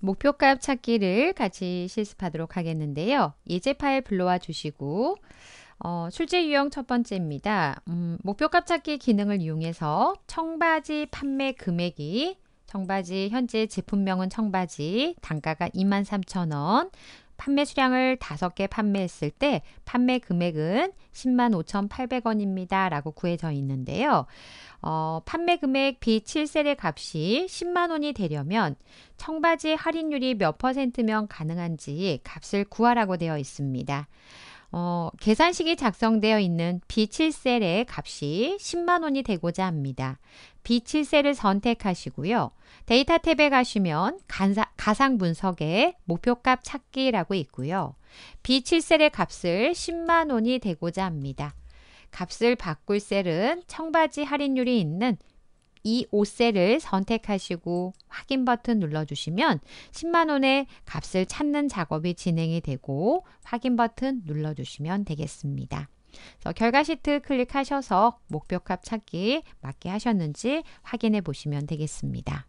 목표값 찾기를 같이 실습하도록 하겠는데요. 예제 파일 불러와 주시고 출제 유형 첫 번째입니다. 목표값 찾기 기능을 이용해서 청바지 판매 금액이 청바지 현재 제품명은 청바지, 단가가 23,000원, 판매 수량을 5개 판매했을 때 판매 금액은 105,800원입니다. 라고 구해져 있는데요. 판매 금액 B7셀의 값이 10만원이 되려면 청바지 할인율이 몇 %면 가능한지 값을 구하라고 되어 있습니다. 계산식이 작성되어 있는 B7셀의 값이 10만원이 되고자 합니다. B7셀을 선택하시고요. 데이터 탭에 가시면 가상 분석에 목표값 찾기라고 있고요. B7셀의 값을 10만원이 되고자 합니다. 값을 바꿀 셀은 청바지 할인율이 있는 이 5셀을 선택하시고 확인 버튼 눌러주시면 10만원의 값을 찾는 작업이 진행이 되고 확인 버튼 눌러주시면 되겠습니다. 그래서 결과 시트 클릭하셔서 목표값 찾기 맞게 하셨는지 확인해 보시면 되겠습니다.